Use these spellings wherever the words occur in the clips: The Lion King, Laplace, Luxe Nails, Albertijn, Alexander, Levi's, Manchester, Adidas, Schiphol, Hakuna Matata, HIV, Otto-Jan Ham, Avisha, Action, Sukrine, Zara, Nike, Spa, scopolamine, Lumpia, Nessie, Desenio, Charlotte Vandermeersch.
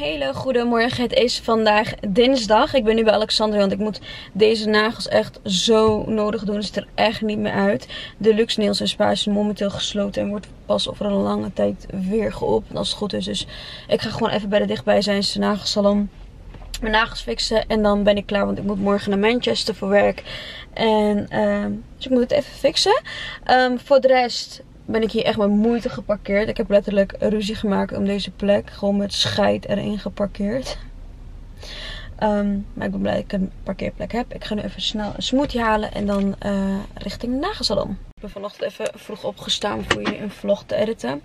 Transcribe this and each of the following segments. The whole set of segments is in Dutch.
Hele goedemorgen, het is vandaag dinsdag. Ik ben nu bij Alexander, want ik moet deze nagels echt zo nodig doen. Het ziet er echt niet meer uit. De Luxe Nails en Spa is momenteel gesloten en wordt pas over een lange tijd weer geopend als het goed is. Dus ik ga gewoon even bij de dichtbijzijnde nagelsalon mijn nagels fixen en dan ben ik klaar, want ik moet morgen naar Manchester voor werk. En dus ik moet het even fixen. Voor de rest ben ik hier echt met moeite geparkeerd. Ik heb letterlijk ruzie gemaakt om deze plek. Gewoon met scheid erin geparkeerd. Maar ik ben blij dat ik een parkeerplek heb. Ik ga nu even snel een smoothie halen en dan richting de nagelsalon. Ik ben vanochtend even vroeg opgestaan om voor jullie een vlog te editen.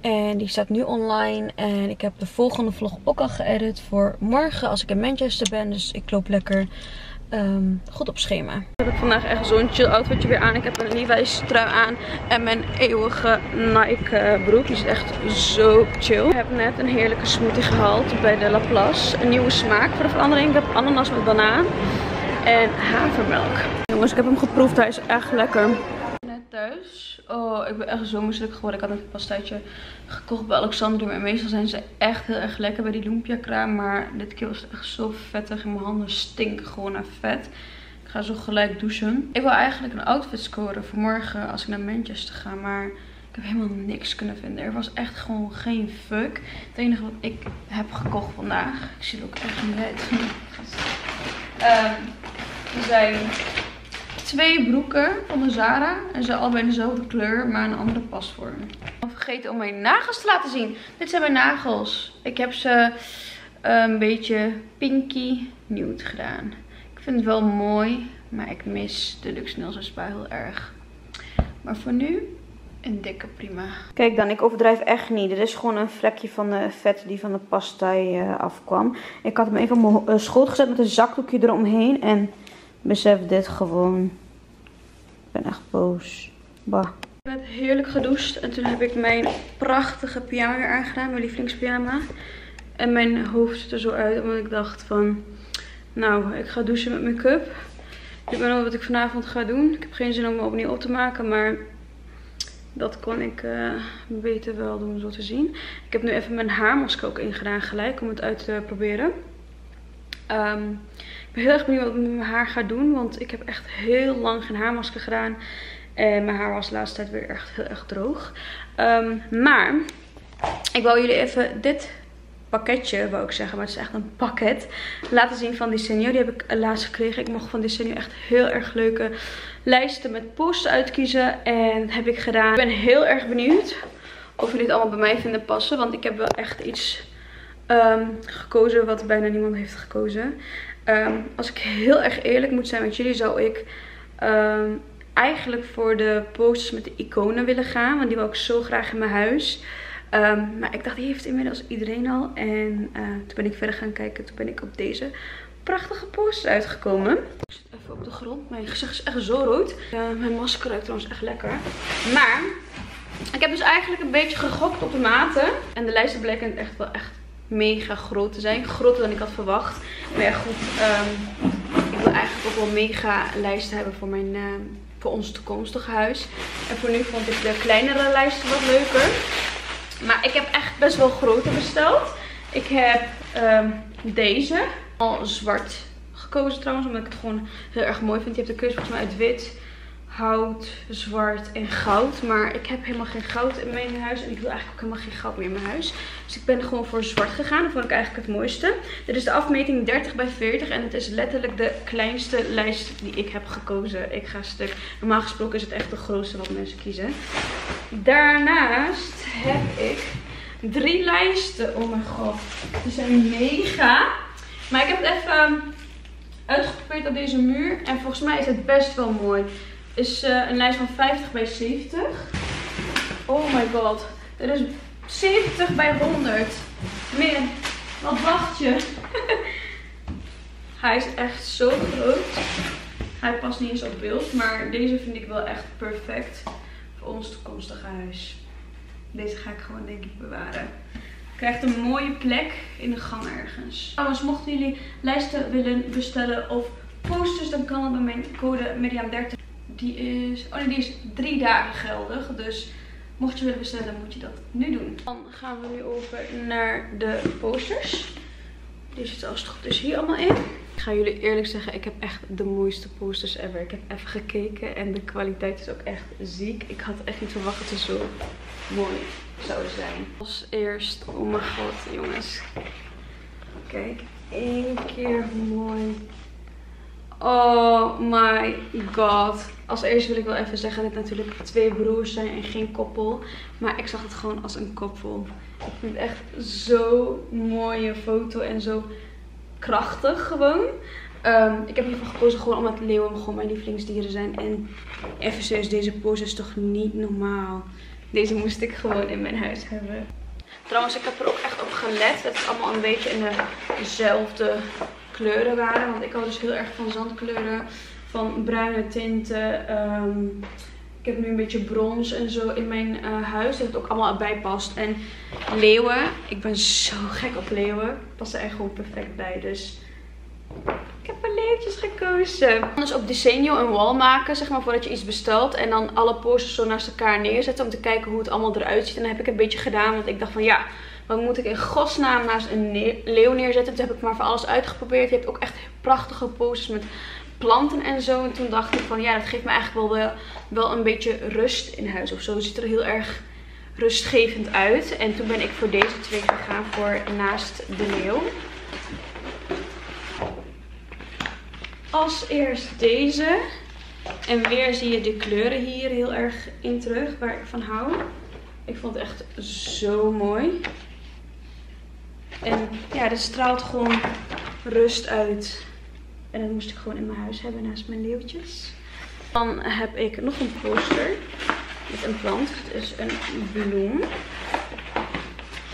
En die staat nu online. En ik heb de volgende vlog ook al geëdit voor morgen als ik in Manchester ben. Dus ik loop lekker goed op schema. Ik heb vandaag echt zo'n chill outfitje weer aan. Ik heb een Levi's trui aan en mijn eeuwige Nike broek. Die is echt zo chill. Ik heb net een heerlijke smoothie gehaald bij de Laplace. Een nieuwe smaak voor de verandering. Ik heb ananas met banaan en havermelk. Jongens, ik heb hem geproefd. Hij is echt lekker. Net thuis. Oh, ik ben echt zo misselijk geworden. Ik had een pastaatje gekocht bij Alexander. Maar meestal zijn ze echt heel erg lekker bij die lumpia kraam. Maar dit keer was het echt zo vettig. En mijn handen stinken gewoon naar vet. Ik ga zo gelijk douchen. Ik wil eigenlijk een outfit scoren voor morgen als ik naar Manchester ga. Maar ik heb helemaal niks kunnen vinden. Er was echt gewoon geen fuck. Het enige wat ik heb gekocht vandaag. Ik zie het ook echt niet uit. Er zijn twee broeken van de Zara. En ze allebei dezelfde kleur, maar een andere pasvorm. Ik heb vergeten om mijn nagels te laten zien. Dit zijn mijn nagels. Ik heb ze een beetje pinky nude gedaan. Ik vind het wel mooi, maar ik mis de Luxe Nails en Spa heel erg. Maar voor nu een dikke prima. Kijk dan, ik overdrijf echt niet. Dit is gewoon een vlekje van de vet die van de pastai afkwam. Ik had hem even op mijn schoot gezet met een zakdoekje eromheen en besef dit gewoon. Ik ben echt boos. Bah. Ik ben heerlijk gedoucht. En toen heb ik mijn prachtige pyjama weer aangedaan. Mijn lievelingspyjama. En mijn hoofd ziet er zo uit. Omdat ik dacht van, nou, ik ga douchen met make-up. Ik weet nog wat ik vanavond ga doen. Ik heb geen zin om me opnieuw op te maken. Maar dat kon ik beter wel doen, zo te zien. Ik heb nu even mijn haarmasker ook ingedaan gelijk. Om het uit te proberen. Ik ben heel erg benieuwd wat ik met mijn haar ga doen. Want ik heb echt heel lang geen haarmasker gedaan. En mijn haar was de laatste tijd weer echt heel erg droog. Maar ik wou jullie even dit pakketje, wou ik zeggen. Maar het is echt een pakket. Laten zien van Desenio. Die heb ik laatst gekregen. Ik mocht van Desenio echt heel erg leuke lijsten met posts uitkiezen. En dat heb ik gedaan. Ik ben heel erg benieuwd of jullie dit allemaal bij mij vinden passen. Want ik heb wel echt iets gekozen wat bijna niemand heeft gekozen. Als ik heel erg eerlijk moet zijn met jullie, zou ik eigenlijk voor de posters met de iconen willen gaan. Want die wil ik zo graag in mijn huis. Maar ik dacht, die heeft inmiddels iedereen al. En toen ben ik verder gaan kijken. Toen ben ik op deze prachtige poster uitgekomen. Ik zit even op de grond. Mijn gezicht is echt zo rood. Mijn masker ruikt trouwens echt lekker. Maar ik heb dus eigenlijk een beetje gegokt op de maten. En de lijsten blijken echt wel echt mega groot te zijn. Groter dan ik had verwacht. Maar ja goed, ik wil eigenlijk ook wel mega lijsten hebben voor, voor ons toekomstige huis. En voor nu vond ik de kleinere lijsten wat leuker. Maar ik heb echt best wel grote besteld. Ik heb deze. Al zwart gekozen trouwens, omdat ik het gewoon heel erg mooi vind. Je hebt de keuze volgens mij uit wit, hout, zwart en goud. Maar ik heb helemaal geen goud in mijn huis. En ik wil eigenlijk ook helemaal geen goud meer in mijn huis. Dus ik ben gewoon voor zwart gegaan. Dat vond ik eigenlijk het mooiste. Dit is de afmeting 30×40. En het is letterlijk de kleinste lijst die ik heb gekozen. Ik ga stuk. Normaal gesproken is het echt de grootste wat mensen kiezen. Daarnaast heb ik 3 lijsten. Oh mijn god. Die zijn mega. Maar ik heb het even uitgeprobeerd op deze muur. En volgens mij is het best wel mooi. Is een lijst van 50×70. Oh my god. Dit is 70×100. Min. Wat wacht je? Hij is echt zo groot. Hij past niet eens op beeld. Maar deze vind ik wel echt perfect voor ons toekomstige huis. Deze ga ik gewoon denk ik bewaren. Krijgt een mooie plek in de gang ergens. Trouwens, mochten jullie lijsten willen bestellen of posters, dan kan dat bij mijn code Miriam30. Die is 3 dagen geldig. Dus mocht je willen bestellen, moet je dat nu doen. Dan gaan we nu over naar de posters. Die zitten als het goed is hier allemaal in. Ik ga jullie eerlijk zeggen, ik heb echt de mooiste posters ever. Ik heb even gekeken en de kwaliteit is ook echt ziek. Ik had echt niet verwacht dat ze zo mooi zouden zijn. Als eerst, oh mijn god jongens. Kijk, één keer mooi. Oh my god. Als eerst wil ik wel even zeggen dat het natuurlijk twee broers zijn en geen koppel. Maar ik zag het gewoon als een koppel. Ik vind het echt zo'n mooie foto en zo krachtig gewoon. Ik heb hiervoor gekozen gewoon omdat leeuwen gewoon mijn lievelingsdieren zijn. En even serieus, deze pose is toch niet normaal. Deze moest ik gewoon in mijn huis hebben. Trouwens, ik heb er ook echt op gelet dat het allemaal een beetje in dezelfde kleuren waren. Want ik hou dus heel erg van zandkleuren, van bruine tinten. Ik heb nu een beetje brons en zo in mijn huis. Dat het ook allemaal erbij past. En leeuwen. Ik ben zo gek op leeuwen. Passen er echt gewoon perfect bij. Dus ik heb er leeuwtjes gekozen. Je kan dus op Desenio een wall maken. Zeg maar voordat je iets bestelt. En dan alle posters zo naast elkaar neerzetten. Om te kijken hoe het allemaal eruit ziet. En dat heb ik een beetje gedaan. Want ik dacht van ja, wat moet ik in godsnaam naast een leeuw neerzetten? Toen heb ik maar voor alles uitgeprobeerd. Je hebt ook echt prachtige posters met planten en zo. En toen dacht ik van ja, dat geeft me eigenlijk wel een beetje rust in huis of zo. Het ziet er heel erg rustgevend uit. En toen ben ik voor deze twee gegaan voor naast de leeuw. Als eerst deze. En weer zie je de kleuren hier heel erg in terug waar ik van hou. Ik vond het echt zo mooi. En ja, dit straalt gewoon rust uit. En dat moest ik gewoon in mijn huis hebben naast mijn leeuwtjes. Dan heb ik nog een poster met een plant. Het is een bloem.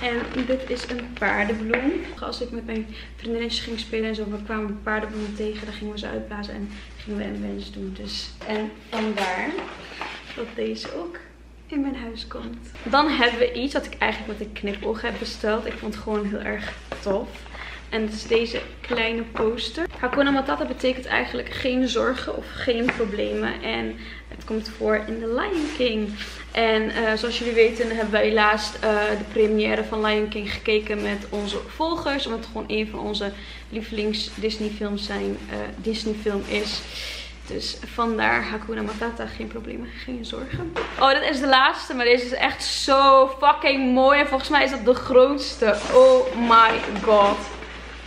En dit is een paardenbloem. Als ik met mijn vriendinnetjes ging spelen en zo, we kwamen paardenbloemen tegen. Dan gingen we ze uitblazen en gingen we een wens doen. Dus. En vandaar dat deze ook in mijn huis komt. Dan hebben we iets wat ik eigenlijk met een knipoog heb besteld. Ik vond het gewoon heel erg tof. En dat is deze kleine poster. Hakuna Matata betekent eigenlijk geen zorgen of geen problemen. En het komt voor in The Lion King. En zoals jullie weten hebben wij laatst de première van Lion King gekeken met onze volgers. Omdat het gewoon een van onze lievelings Disney film is. Dus vandaar Hakuna Matata, geen problemen, geen zorgen. Oh, dit is de laatste, maar deze is echt zo fucking mooi. En volgens mij is dat de grootste. Oh my god.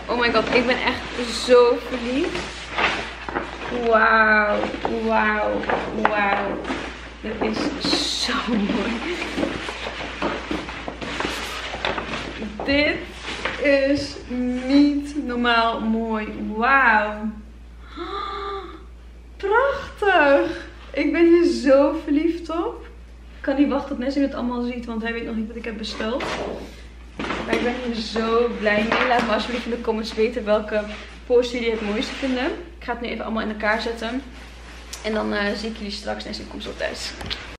Oh my god, ik ben echt zo verliefd. Wauw, wauw, wauw. Dit is zo mooi. Dit is niet normaal mooi. Wauw. Prachtig. Ik ben hier zo verliefd op. Ik kan niet wachten tot Nessie het allemaal ziet, want hij weet nog niet wat ik heb besteld. Maar ik ben hier zo blij mee. Laat me alsjeblieft in de comments weten welke poster jullie het mooiste vinden. Ik ga het nu even allemaal in elkaar zetten. En dan zie ik jullie straks. Nessie komt zo thuis.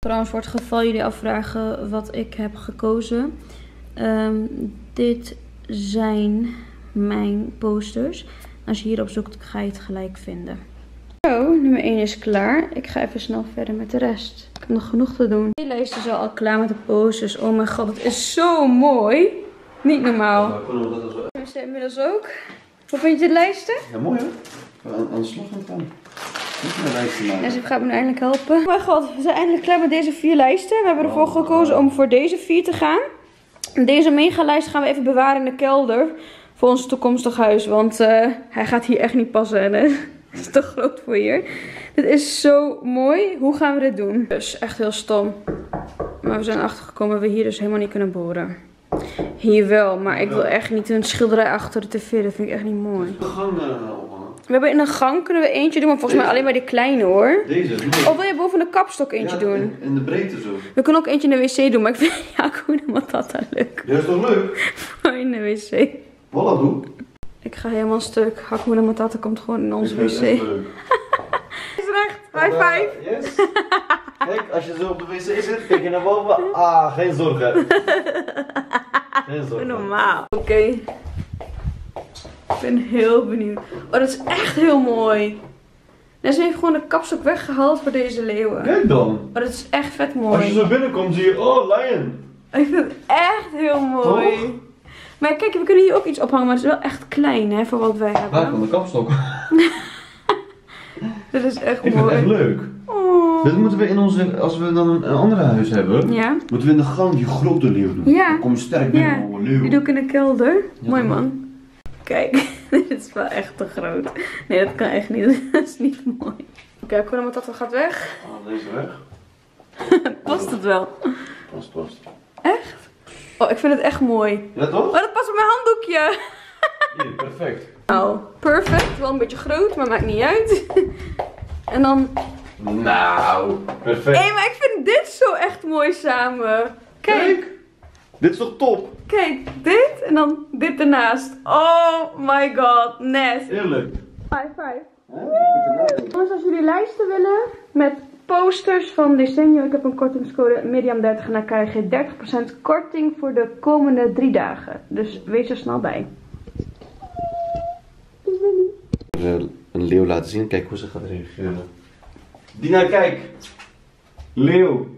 Trouwens, voor het geval jullie afvragen wat ik heb gekozen. Dit zijn mijn posters. Als je hierop zoekt, ga je het gelijk vinden. Zo, nummer 1 is klaar. Ik ga even snel verder met de rest. Ik heb nog genoeg te doen. Deze lijst is al klaar met de posters. Oh mijn god, het is zo mooi. Niet normaal. Ja, we zijn inmiddels ook. Hoe vind je de lijsten? Ja, mooi hoor. Aan de slag gaan. Ja, ze gaat me eindelijk helpen. Oh mijn god, we zijn eindelijk klaar met deze 4 lijsten. We hebben ervoor gekozen om voor deze 4 te gaan. Deze megalijst gaan we even bewaren in de kelder. Voor ons toekomstig huis. Want hij gaat hier echt niet passen. Hè? Het is te groot voor hier. Dit is zo mooi. Hoe gaan we dit doen? Dus echt heel stom. Maar we zijn achtergekomen dat we hier dus helemaal niet kunnen boren. Hier wel, maar ik wil echt niet een schilderij achter de tv. Dat vind ik echt niet mooi. We hebben in een gang kunnen we eentje doen, maar volgens mij alleen maar die kleine hoor. Deze is mooi. Of wil je boven de kapstok eentje doen? En de breedte zo. We kunnen ook eentje in de wc doen, maar ik vind Hakuna Matata leuk. Dat is toch leuk? In de wc. Voilà, doe. Ik ga helemaal stuk. Hakuna Matata komt gewoon in onze wc. Leuk. Is recht. High five. Yes. Kijk, als je zo op de wc zit, kijk je naar boven. Ah, geen zorgen. Geen zorgen. Normaal. Oké. Ik ben heel benieuwd. Oh, dat is echt heel mooi. Nessie heeft gewoon de kapstok weggehaald voor deze leeuwen. Kijk dan. Oh, dat is echt vet mooi. Als je zo binnenkomt zie je, oh, lion. Ik vind het echt heel mooi. Toch? Maar kijk, we kunnen hier ook iets ophangen, maar het is wel echt klein, hè, voor wat wij hebben. Waar van de kapstok? Dat is echt mooi. Ik vind het echt leuk. Oh. Dat moeten we in onze, als we dan een ander huis hebben, ja, moeten we in de gang die grote leeuw doen. Ja. Dan kom je sterk binnen, ja, leeuw. Die doe ik in de kelder. Ja, mooi man. Kijk, dit is wel echt te groot. Nee, dat kan echt niet. Dat is niet mooi. Oké, Hakuna Matata gaat weg. Oh, deze weg. Past het wel? Past, past. Echt? Oh, ik vind het echt mooi. Ja, toch? Oh, dat past op mijn handdoekje. Hier, perfect. Oh, perfect. Wel een beetje groot, maar maakt niet uit. En dan... Nou, perfect. Hé, hey, maar ik vind dit zo echt mooi samen. Kijk. Dit is toch top? Kijk, dit en dan dit ernaast. Oh my god, Ness. Eerlijk. High five. Jongens, als jullie lijsten willen met posters van Desenio, ik heb een kortingscode Miriam30 en dan krijg je 30% korting voor de komende 3 dagen. Dus wees er snel bij. Een leeuw laten zien, kijk hoe ze gaat reageren. Dina, kijk. Leeuw.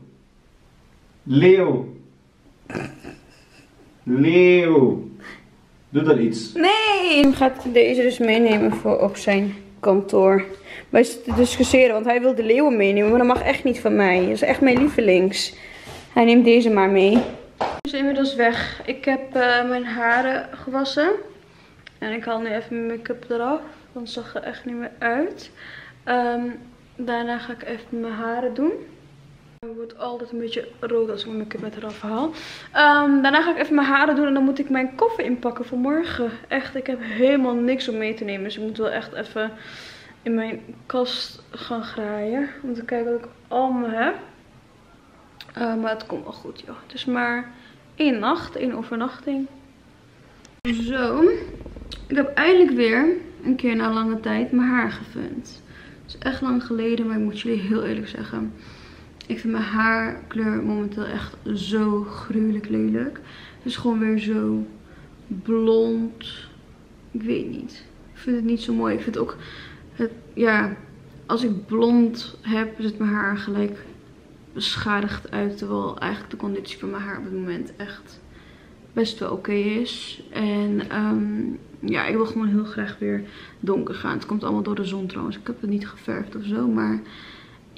Leeuw. Leeuw. Doe dat iets. Nee. Hij gaat deze dus meenemen voor op zijn kantoor. Wij zitten te discussiëren, want hij wil de leeuwen meenemen, maar dat mag echt niet van mij. Dat is echt mijn lievelings. Hij neemt deze maar mee. Hij is inmiddels weg. Ik heb mijn haren gewassen. En ik haal nu even mijn make-up eraf, want het zag er echt niet meer uit. Daarna ga ik even mijn haren doen. Het wordt altijd een beetje rood als ik mijn make-up met eraf haal. Daarna ga ik even mijn haren doen en dan moet ik mijn koffer inpakken voor morgen. Echt, ik heb helemaal niks om mee te nemen. Dus ik moet wel echt even in mijn kast gaan graaien. Om te kijken wat ik allemaal heb. Maar het komt wel goed, joh. Het is maar 1 nacht, 1 overnachting. Zo, ik heb eindelijk weer een keer na lange tijd mijn haar gevund. Het is echt lang geleden, maar ik moet jullie heel eerlijk zeggen... Ik vind mijn haarkleur momenteel echt zo gruwelijk lelijk. Het is gewoon weer zo blond. Ik weet niet. Ik vind het niet zo mooi. Ik vind ook, het, ja, als ik blond heb, ziet mijn haar gelijk beschadigd uit. Terwijl eigenlijk de conditie van mijn haar op het moment echt best wel oké is. En ja, ik wil gewoon heel graag weer donker gaan. Het komt allemaal door de zon trouwens. Ik heb het niet geverfd of zo, maar...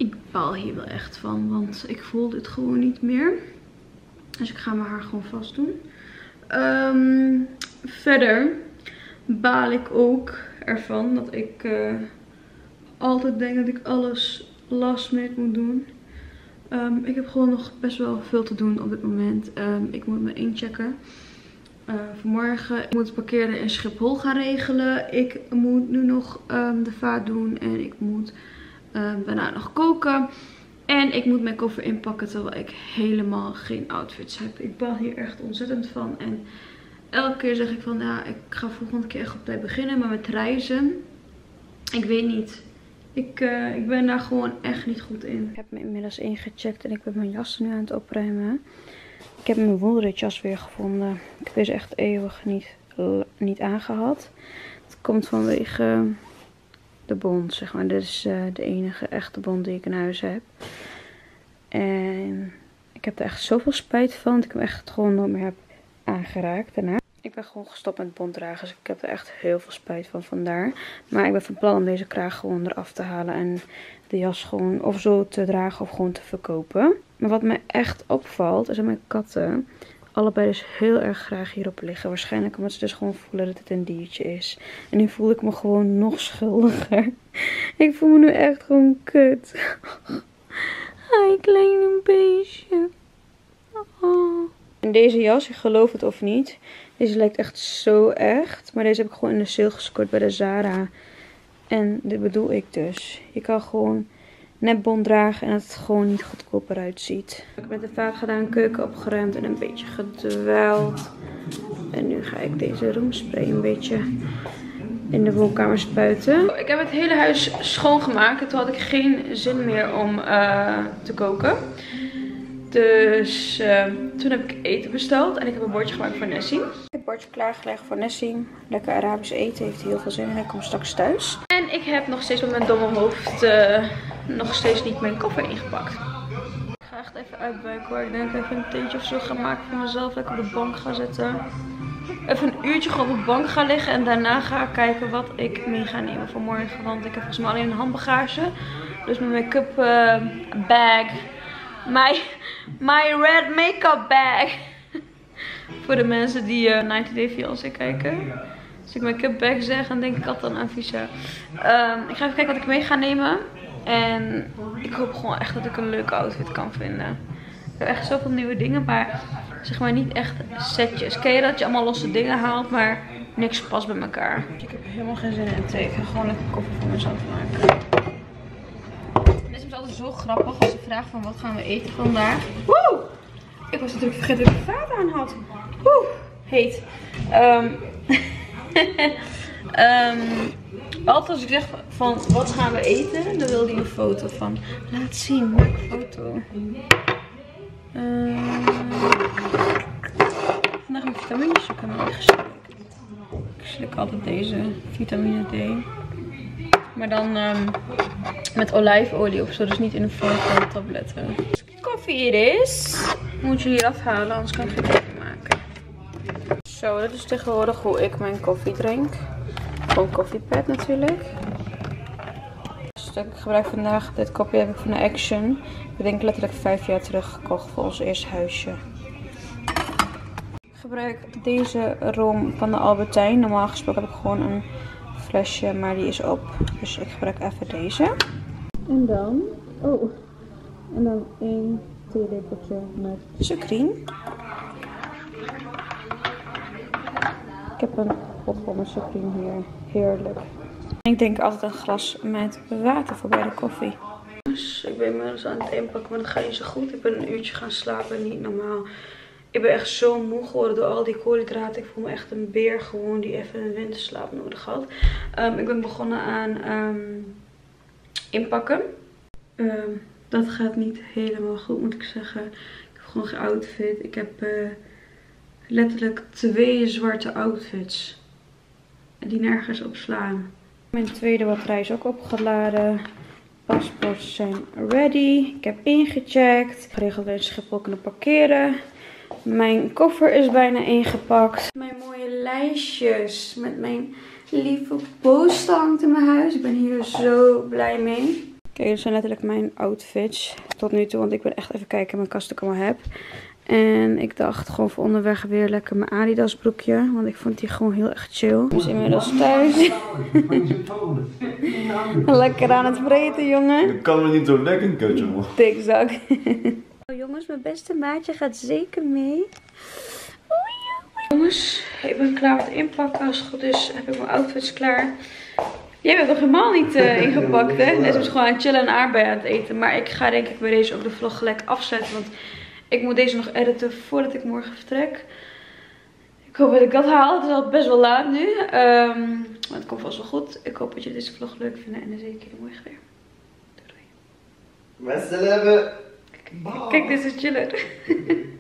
Ik baal hier wel echt van, want ik voel dit gewoon niet meer. Dus ik ga mijn haar gewoon vast doen. Verder baal ik ook ervan dat ik altijd denk dat ik alles last minute moet doen. Ik heb gewoon nog best wel veel te doen op dit moment. Ik moet me inchecken vanmorgen. Ik moet het parkeren in Schiphol gaan regelen. Ik moet nu nog de vaat doen en ik moet... daarna nog koken. En ik moet mijn koffer inpakken terwijl ik helemaal geen outfits heb. Ik baal hier echt ontzettend van. En elke keer zeg ik van ja, ik ga volgende keer echt op tijd beginnen. Maar met reizen, ik weet niet. Ik ben daar gewoon echt niet goed in. Ik heb me inmiddels ingecheckt en ik ben mijn jas nu aan het opruimen. Ik heb mijn woolritjas weer gevonden. Ik heb deze echt eeuwig niet aangehad. Het komt vanwege... de bond, zeg maar. Dit is de enige echte bond die ik in huis heb. En ik heb er echt zoveel spijt van. Dat ik hem echt gewoon nooit meer heb aangeraakt daarna. Ik ben gewoon gestopt met bond dragen. Dus ik heb er echt heel veel spijt van vandaar. Maar ik ben van plan om deze kraag gewoon eraf te halen. En de jas gewoon of zo te dragen of gewoon te verkopen. Maar wat mij echt opvalt is dat mijn katten... allebei dus heel erg graag hierop liggen. Waarschijnlijk omdat ze dus gewoon voelen dat het een diertje is. En nu voel ik me gewoon nog schuldiger. Ik voel me nu echt gewoon kut. Hi, kleine beestje. Oh. En deze jas, ik geloof het of niet. Deze lijkt echt zo echt. Maar deze heb ik gewoon in de sale gescoord bij de Zara. En dit bedoel ik dus. Je kan gewoon... net bont dragen en dat het gewoon niet goedkoper uitziet. Ik heb met de vaat gedaan, keuken opgeruimd en een beetje gedweld. En nu ga ik deze roomspray een beetje in de woonkamer spuiten. Ik heb het hele huis schoongemaakt en toen had ik geen zin meer om te koken. Dus toen heb ik eten besteld en ik heb een bordje gemaakt voor Nessie. Ik heb het bordje klaargelegd voor Nessie. Lekker Arabisch eten, heeft hij heel veel zin in. Hij komt straks thuis. En ik heb nog steeds op mijn domme hoofd... nog steeds niet mijn koffer ingepakt. Ik ga echt even uitbuiken hoor. Ik denk dat ik even een theetje of zo ga maken voor mezelf. Lekker op de bank ga zitten. even een uurtje gewoon op de bank ga liggen. En daarna ga ik kijken wat ik mee ga nemen vanmorgen. Want ik heb volgens mij alleen een handbagage. Dus mijn make-up bag. My red make-up bag. Voor de mensen die 90 Day Fiancé kijken. Als ik make-up bag zeg, dan denk ik altijd aan Avisha. Ik ga even kijken wat ik mee ga nemen. En ik hoop gewoon echt dat ik een leuke outfit kan vinden. Ik heb echt zoveel nieuwe dingen, maar zeg maar niet echt setjes. Ken je dat je allemaal losse dingen haalt, maar niks past bij elkaar. Ik heb helemaal geen zin in thee. Ik ga gewoon lekker koffie voor mezelf maken. Dit is altijd zo grappig als ze vragen van wat gaan we eten vandaag. Woe! Ik was natuurlijk vergeten dat ik de vader aan had. Woe! Heet. Altijd als ik zeg van wat gaan we eten, dan wil hij een foto van. Laat zien, maak een foto. Vandaag mijn vitamines zoeken heb ik geslikt. Ik slik altijd deze vitamine D. Maar dan met olijfolie ofzo, dus niet in een vorm van tabletten. Als de koffie hier is, moet je hier afhalen, anders kan ik geen koffie maken. Zo, dat is tegenwoordig hoe ik mijn koffie drink. Gewoon koffiepad natuurlijk. Ik gebruik vandaag, dit kopje heb ik van de Action. Ik denk letterlijk 5 jaar terug gekocht voor ons eerste huisje. Ik gebruik deze rom van de Albertijn. Normaal gesproken heb ik gewoon een flesje, maar die is op. Dus ik gebruik even deze. En dan, oh, en dan 1 theelepeltje met Sukrine. Ik heb een pot van mijn Sukrine hier. Heerlijk. Ik denk altijd een glas met water voor bij de koffie. Dus ik ben inmiddels aan het inpakken, maar dat gaat niet zo goed. Ik ben een uurtje gaan slapen, niet normaal. Ik ben echt zo moe geworden door al die koolhydraten. Ik voel me echt een beer gewoon die even een winterslaap nodig had. Ik ben begonnen aan inpakken. Dat gaat niet helemaal goed, moet ik zeggen. Ik heb gewoon geen outfit. Ik heb letterlijk 2 zwarte outfits. Die nergens op slaan. Mijn tweede batterij is ook opgeladen. Paspoorten zijn ready. Ik heb ingecheckt. Ik regel dat we in Schiphol kunnen parkeren. Mijn koffer is bijna ingepakt. Mijn mooie lijstjes met mijn lieve poster hangt in mijn huis. Ik ben hier zo blij mee. Kijk, dit zijn letterlijk mijn outfits tot nu toe. Want ik ben echt even kijken in mijn kast dat ik allemaal heb. En ik dacht gewoon voor onderweg weer lekker mijn Adidas broekje. Want ik vond die gewoon heel erg chill. Dus inmiddels thuis. Lekker aan het vreten, jongen. Dat kan me niet zo lekker, kutje, man. Dikzak. Oh, jongens, mijn beste maatje gaat zeker mee. Jongens, ik ben klaar met inpakken. Als het goed is, heb ik mijn outfits klaar. Jij bent nog helemaal niet ingepakt, hè? Net is gewoon aan chillen en aardbei aan het eten. Maar ik ga denk ik bij deze ook de vlog gelijk afzetten. Want ik moet deze nog editen voordat ik morgen vertrek. Ik hoop dat ik dat haal. Het is al best wel laat nu. Maar het komt vast wel goed. Ik hoop dat jullie deze vlog leuk vinden. En dan zie ik jullie morgen weer. Doei doei. Mensen hebben. Kijk, dit is chiller.